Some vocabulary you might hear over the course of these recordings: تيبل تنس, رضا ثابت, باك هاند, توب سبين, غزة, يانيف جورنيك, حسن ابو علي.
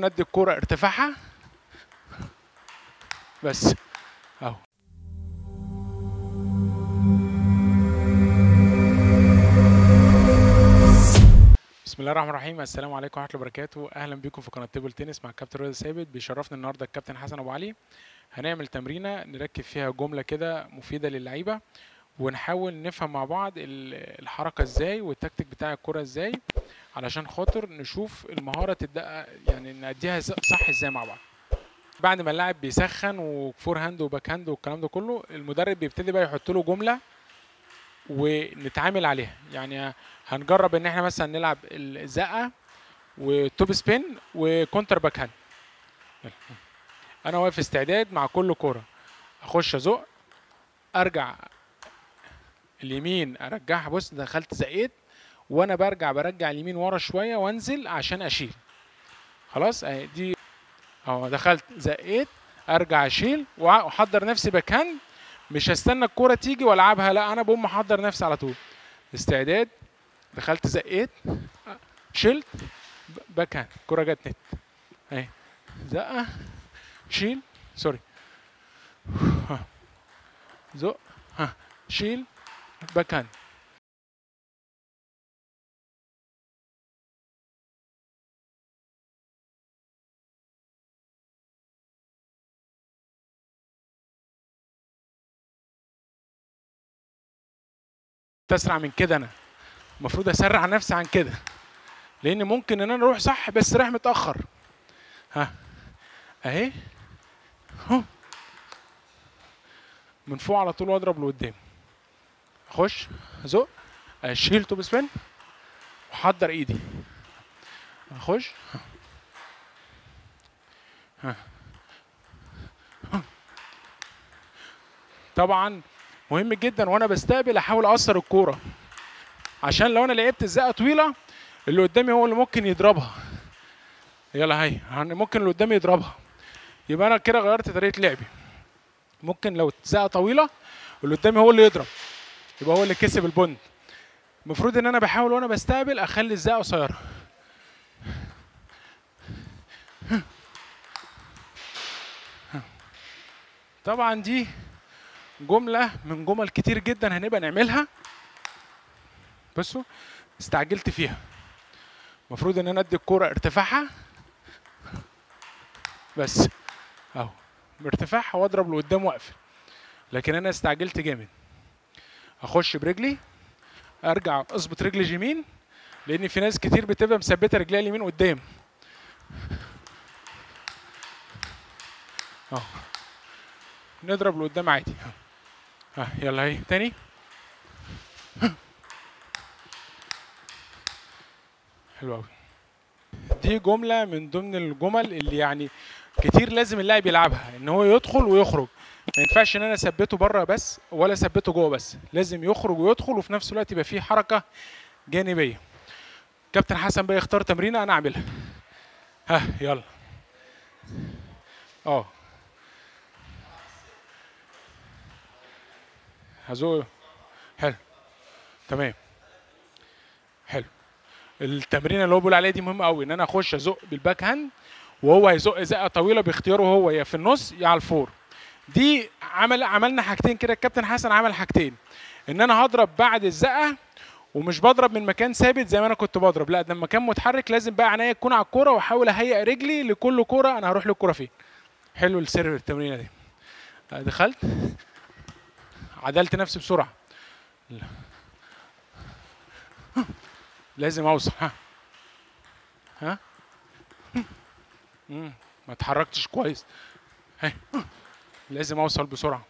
ندي الكرة ارتفاعها بس اهو. بسم الله الرحمن الرحيم، السلام عليكم ورحمه الله وبركاته. اهلا بكم في قناه تيبل تنس مع الكابتن رضا ثابت. بيشرفنا النهارده الكابتن حسن ابو علي. هنعمل تمرينه نركب فيها جمله كده مفيده للعيبه، ونحاول نفهم مع بعض الحركه ازاي والتكتيك بتاع الكره ازاي، علشان خاطر نشوف المهاره تدقق يعني نأديها صح ازاي مع بعض. بعد ما اللاعب بيسخن وفور هاند وباك هاند والكلام ده كله، المدرب بيبتدي بقى يحط له جمله ونتعامل عليها. يعني هنجرب ان احنا مثلا نلعب الزقه وتوب سبين وكونتر باك هاند. انا واقف استعداد مع كل كوره، اخش ازق ارجع اليمين ارجعها. بص دخلت زقيت وانا برجع اليمين ورا شويه وانزل عشان اشيل. خلاص اهي دي اهو، دخلت زقيت ارجع اشيل واحضر نفسي باك هاند، مش هستنى الكوره تيجي والعبها، لا انا بقوم احضر نفسي على طول. استعداد دخلت زقيت شلت باك هاند، الكوره جت نت اهي، زقه شيل سوري زق شيل باك هاند. تسرع من كده، انا المفروض اسرع نفسي عن كده، لان ممكن ان انا اروح صح بس رايح متاخر. ها اهي من فوق على طول واضرب لقدام، اخش ازق اشيل توب سبين واحضر ايدي، اخش طبعا مهم جدا وانا بستقبل احاول اقصر الكوره، عشان لو انا لعبت الزقه طويله اللي قدامي هو اللي ممكن يضربها. يلا هي ممكن اللي قدامي يضربها، يبقى انا كده غيرت طريقه لعبي. ممكن لو الزقه طويله اللي قدامي هو اللي يضرب، يبقى هو اللي كسب البوند. المفروض ان انا بحاول وانا بستقبل اخلي الزقه قصيره. طبعا دي جمله من جمل كتير جدا هنبقى نعملها. بصوا استعجلت فيها، المفروض ان انا ادي الكوره ارتفاعها بس اهو، بارتفاعها واضرب لقدام واقفل، لكن انا استعجلت جامد. اخش برجلي ارجع اظبط رجلي اليمين، لان في ناس كتير بتبقى مثبته رجليها اليمين قدام اهو، نضرب لقدام عادي. ها يلا اهي تاني، حلو قوي. دي جمله من ضمن الجمل اللي يعني كتير لازم اللاعب يلعبها، ان هو يدخل ويخرج. ما ينفعش ان انا اثبته بره بس ولا اثبته جوه بس، لازم يخرج ويدخل، وفي نفس الوقت يبقى فيه حركه جانبيه. كابتن حسن بقى يختار تمرينه انا اعملها. ها يلا هزوق حلو تمام حلو. التمرين اللي هو بيقول عليها دي مهم قوي، ان انا اخش ازق بالباك هاند وهو هيزق زقه طويله باختياره هو، يا في النص يا على الفور. دي عملنا حاجتين كده، الكابتن حسن عمل حاجتين، ان انا هضرب بعد الزقه ومش بضرب من مكان ثابت زي ما انا كنت بضرب، لا ده مكان متحرك. لازم بقى عينيا تكون على الكوره، واحاول اهيئ رجلي لكل كوره انا هروح للكوره فين. حلو السر التمرينه دي. دخلت عدلت نفسي بسرعه، لا. لازم اوصل. ها ما اتحركتش كويس. لازم اوصل بسرعه،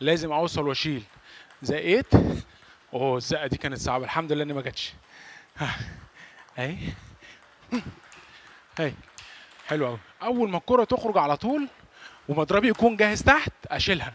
لازم اوصل واشيل. زقيت الزقه دي كانت صعبه، الحمد لله ان ما جاتش. اهي اهي حلو قوي. اول ما الكره تخرج على طول ومضربي يكون جاهز تحت اشيلها.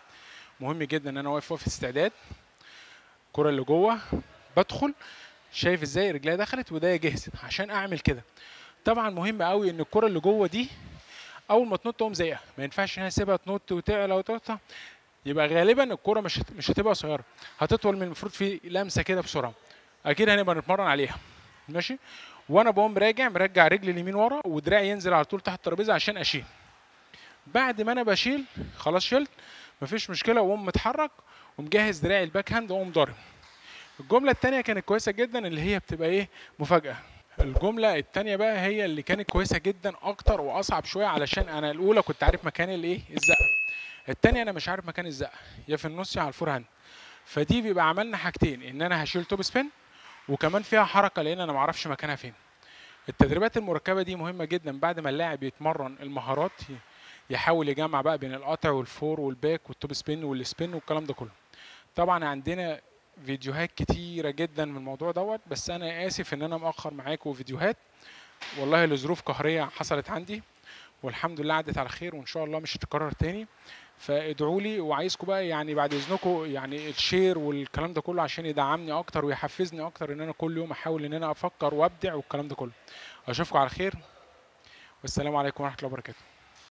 مهم جدا ان انا واقف في استعداد. الكره اللي جوه بدخل، شايف ازاي رجليها دخلت وايديا جهزت عشان اعمل كده. طبعا مهم قوي ان الكره اللي جوه دي اول ما تنط اقوم زيها، ما ينفعش ان انا اسيبها تنط وتعلى وتقطع، يبقى غالبا الكره مش هتبقى قصيره، هتطول من المفروض في لمسه كده بسرعه. اكيد هنبقى نتمرن عليها. ماشي؟ وانا بقوم راجع مرجع رجلي اليمين ورا ودراعي ينزل على طول تحت الترابيزه عشان اشيل. بعد ما انا بشيل خلاص شلت مفيش مشكله، واقوم متحرك ومجهز دراعي الباك هاند واقوم ضارب. الجمله الثانيه كانت كويسه جدا اللي هي بتبقى ايه؟ مفاجاه. الجمله الثانيه بقى هي اللي كانت كويسه جدا اكتر واصعب شويه، علشان انا الاولى كنت عارف مكان الايه؟ الزقه. الثانيه انا مش عارف مكان الزقه، يا في النص يا على الفور هاند. فدي بيبقى عملنا حاجتين، ان انا هشيل توب سبين وكمان فيها حركه لان انا ما اعرفش مكانها فين. التدريبات المركبه دي مهمه جدا. بعد ما اللاعب يتمرن المهارات يحاول يجمع بقى بين القطع والفور والباك والتوب سبين والسبين والكلام ده كله. طبعا عندنا فيديوهات كتيره جدا من الموضوع دوت، بس انا اسف ان انا مأخر معاكم فيديوهات، والله لظروف قهريه حصلت عندي والحمد لله عدت على خير وان شاء الله مش هتتكرر تاني. فادعوا لي، وعايزكم بقى يعني بعد اذنكم يعني الشير والكلام ده كله عشان يدعمني اكتر ويحفزني اكتر ان انا كل يوم احاول ان انا افكر وابدع والكلام ده كله. اشوفكم على خير والسلام عليكم ورحمه الله وبركاته.